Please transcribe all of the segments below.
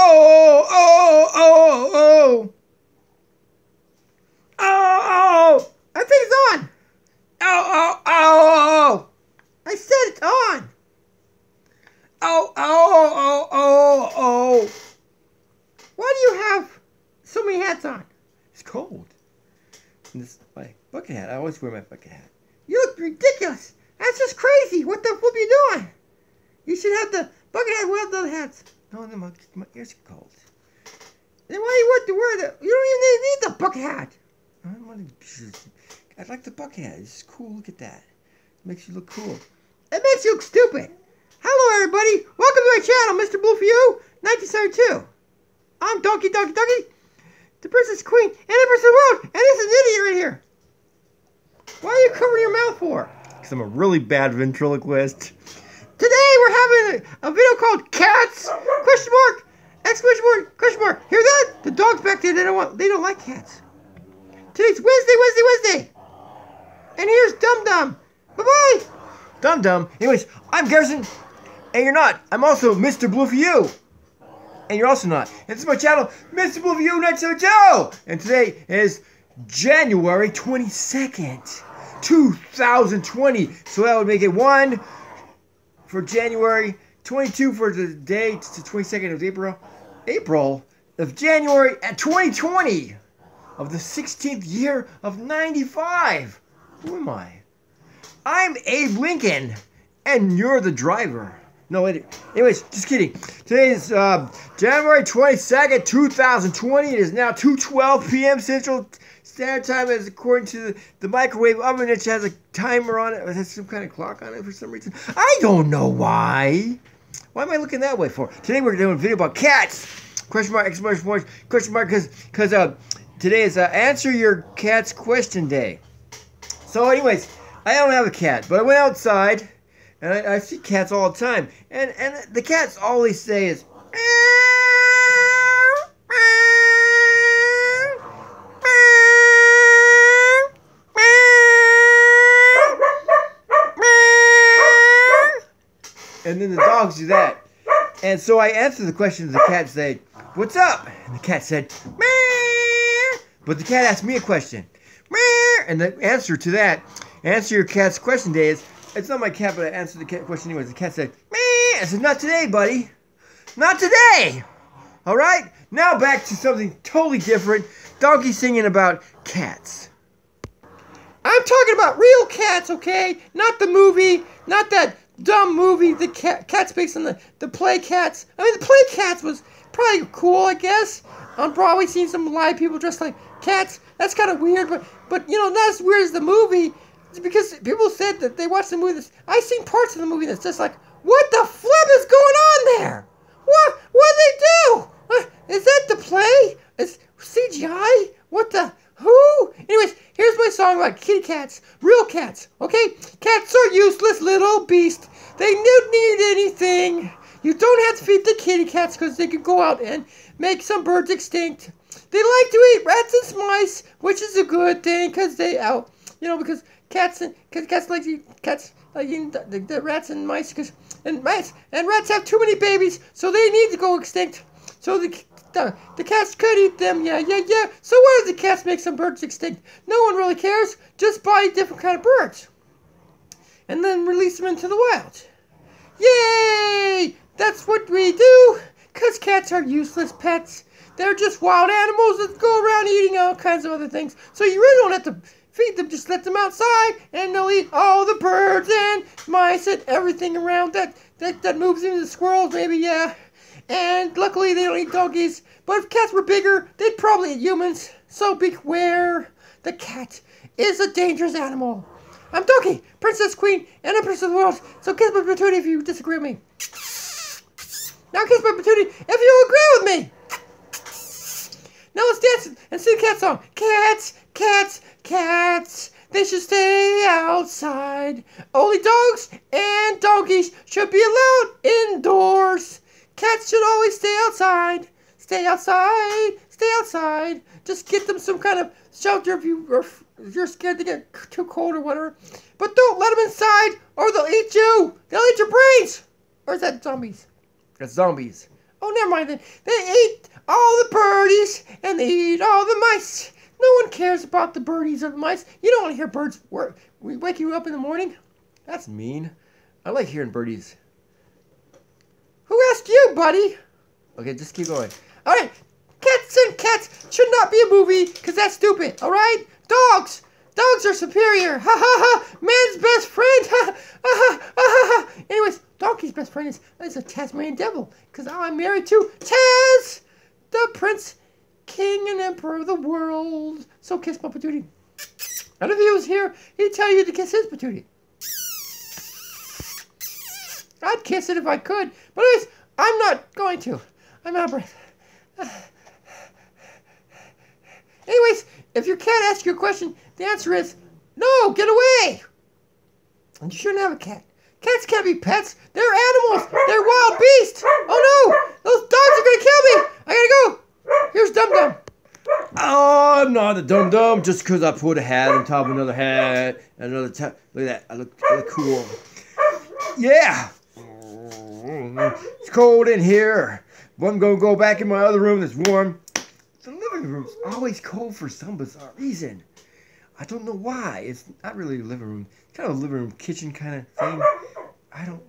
Oh! I said it's on! Oh! I said it's on! Oh! Why do you have so many hats on? It's cold. And this my bucket hat. I always wear my bucket hat. You look ridiculous! That's just crazy! What the flip are you doing? You should have the bucket hat without the other hats. No, my ears are cold. Then why do you want to wear the... You don't even need the bucket hat! I don't want to... I like the bucket hat. It's cool. Look at that. It makes you look cool. It makes you look stupid! Hello, everybody! Welcome to my channel, Mr. Blue for You, 1972. I'm Donkey, Donkey, the Princess Queen, and the Princess World, and this is an idiot right here! Why are you covering your mouth for? Because I'm a really bad ventriloquist. Today we're having a video called Cats! Question mark! Exclamation mark! Question mark! Hear that? The dogs back there, they don't like cats. Today's Wednesday! And here's Dum Dum! Bye-bye! Dum Dum. Anyways, I'm Garrison, and you're not. I'm also Mr. Blue for You, and you're also not. And this is my channel, Mr. Blue for You, 1972! And today is January 22nd, 2020. So that would make it 1 for January, 22 for the day, it's the 22nd of April of January at 2020 of the 16th year of 95. Who am I? I'm Abe Lincoln, and you're the driver. No, wait. Anyways, just kidding. Today is January 22nd, 2020. It is now 2:12 p.m. Central Standard Time, as according to the microwave oven, which has a timer on it. It has some kind of clock on it for some reason. I don't know why. Why am I looking that way for? Today we're doing a video about cats. Question mark, exclamation point, question mark, because today is Answer Your Cat's Question Day. So anyways, I don't have a cat, but I went outside, and I see cats all the time. And the cats always say is, and then the dogs do that. And so I answered the question. The cat said, "What's up?" And the cat said, "Meow." But the cat asked me a question, "Meow," and the answer to that. Answer Your Cat's Question Day is, it's not my cat, but I answered the cat question anyways. The cat said, "Meow." I said, "Not today, buddy. Not today." All right? Now back to something totally different. Donkey singing about cats. I'm talking about real cats, okay? Not the movie, not that dumb movie, the cats based on the play Cats. I mean, the play Cats was probably cool, I guess. On Broadway, seeing some live people dressed like cats. That's kind of weird, but you know, not as weird as the movie. It's because people said that they watched the movie. I've seen parts of the movie that's just like, what the flip is going on there? What did they do? Is that the play? Is CGI? What the, who? Anyways, here's my song about kitty cats, real cats, okay? Cats are useless little beasts. They don't need anything. You don't have to feed the kitty cats because they can go out and make some birds extinct. They like to eat rats and mice, which is a good thing because they out, you know, because cats like eating the rats and mice, and rats have too many babies, so they need to go extinct. So the cats could eat them, yeah. So why does the cats make some birds extinct? No one really cares. Just buy different kind of birds, and then release them into the wild. Yay! That's what we do. Cause cats are useless pets. They're just wild animals that go around eating all kinds of other things. So you really don't have to feed them, just let them outside, and they'll eat all the birds and mice and everything around that moves into the squirrels, maybe, yeah. And luckily they don't eat doggies, but if cats were bigger, they'd probably eat humans. So beware, the cat is a dangerous animal. I'm Donkey, Princess Queen, and I'm Princess of the World, so kiss my patootie if you disagree with me. Now kiss my patootie if you agree with me. Now let's dance and sing the cat song. Cats, cats, cats, they should stay outside. Only dogs and donkeys should be allowed indoors. Cats should always stay outside. Stay outside, stay outside. Just get them some kind of shelter if you're scared to get too cold or whatever. But don't let them inside or they'll eat you. They'll eat your brains. Or is that zombies? That's zombies. Oh, never mind then. They ate all the birdies and they ate all the mice. No one cares about the birdies or the mice. You don't want to hear birds work. We wake you up in the morning? That's mean. I like hearing birdies. Who asked you, buddy? Okay, just keep going. All right. Cats and Cats should not be a movie because that's stupid. All right? Dogs. Dogs are superior. Ha ha ha. Man's best friend. Ha ha ha ha ha. Anyways, Donkey's best friend is a Tasmanian devil because I'm married to Taz, the prince, king, and emperor of the world. So kiss my patootie. I don't know if he was here. He'd tell you to kiss his patootie. I'd kiss it if I could. But anyways, I'm not going to. I'm out of breath. Anyways, if your cat asks you a question, the answer is, no, get away. And you shouldn't have a cat. Cats can't be pets. They're animals. They're wild beasts. Oh, no. Those dogs are going to kill me. I got to go. Here's Dum Dum. Oh, I'm not a Dum Dum just because I put a hat on top of another hat. And another top. Look at that. I look cool. Yeah. It's cold in here. But I'm going to go back in my other room that's warm. The living room's always cold for some bizarre reason. I don't know why. It's not really a living room. It's kind of a living room kitchen kind of thing. I don't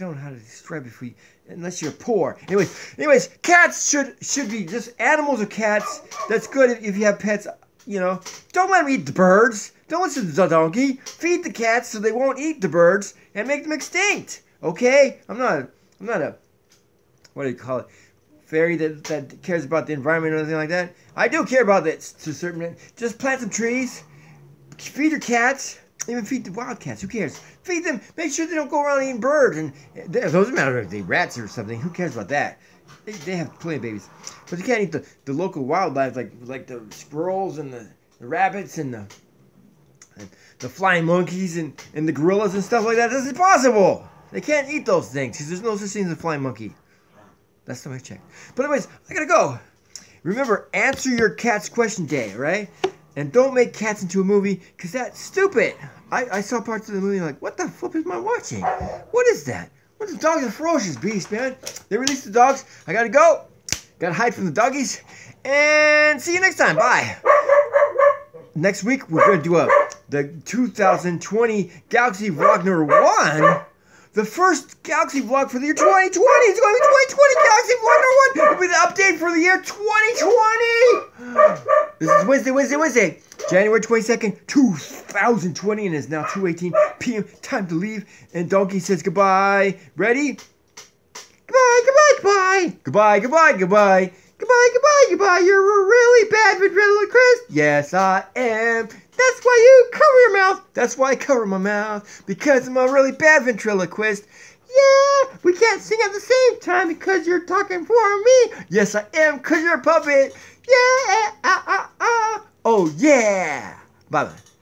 know how to describe it for you, unless you're poor. Anyways, cats should be just animals or cats. That's good if you have pets, you know. Don't let them eat the birds. Don't listen to the donkey. Feed the cats so they won't eat the birds and make them extinct. Okay? I'm not a what do you call it? Fairy that cares about the environment or anything like that. I do care about that to a certain extent. Just plant some trees. Feed your cats. Even feed the wild cats. Who cares? Feed them. Make sure they don't go around eating birds. And it doesn't matter if they're rats or something. Who cares about that? They have plenty of babies. But you can't eat the local wildlife like the squirrels and the rabbits and the flying monkeys and the gorillas and stuff like that. That's impossible. They can't eat those things because there's no such thing as a flying monkey. That's the way I checked. But anyways, I gotta go. Remember, answer your cat's question day, right? And don't make cats into a movie, because that's stupid. I saw parts of the movie like, what the flip am I watching? What is that? What the dogs are ferocious beasts, man. They released the dogs. I gotta go. Gotta hide from the doggies. And see you next time. Bye. Next week, we're gonna do the 2020 Galaxy Vlogner 1. The first Galaxy Vlog for the year 2020. It's going to be 2020 Galaxy Vlogner 1. It'll be the update for the year 2020. This is Wednesday, January 22nd, 2020, and it's now 2:18 p.m. Time to leave. And Donkey says goodbye. Ready? Goodbye. Goodbye. You're a really bad ventriloquist. Yes, I am. That's why you cover your mouth. That's why I cover my mouth. Because I'm a really bad ventriloquist. Yeah, we can't sing at the same time because you're talking for me. Yes, I am because you're a puppet. Yeah. Oh, yeah. Bye-bye.